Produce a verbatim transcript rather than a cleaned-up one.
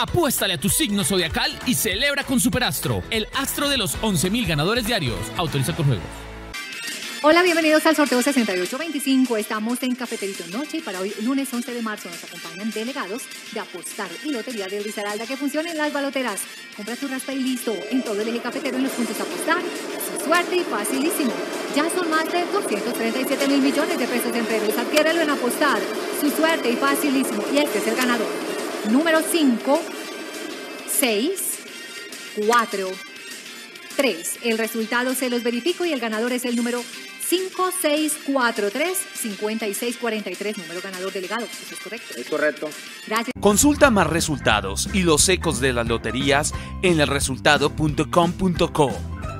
Apuéstale a tu signo zodiacal y celebra con Superastro, el astro de los once mil ganadores diarios. Autoriza con juegos. Hola, bienvenidos al sorteo sesenta y ocho veinticinco. Estamos en Cafeterito Noche y para hoy, lunes once de marzo, nos acompañan delegados de Apostar y Lotería del Risaralda, que funcionen las baloteras. Compra tu raspa y listo en todo el eje cafetero en los puntos Apostar. Su suerte y facilísimo. Ya son más de doscientos treinta y siete mil millones de pesos en premios. Adquiérelo en Apostar. Su suerte y facilísimo. Y este es el ganador. Número cinco, seis, cuatro, tres. El resultado se los verifico y el ganador es el número cinco seis cuatro tres cinco seis cuatro tres, número ganador delegado. ¿Eso es correcto? Es correcto. Gracias. Consulta más resultados y los ecos de las loterías en el resultado punto com punto co.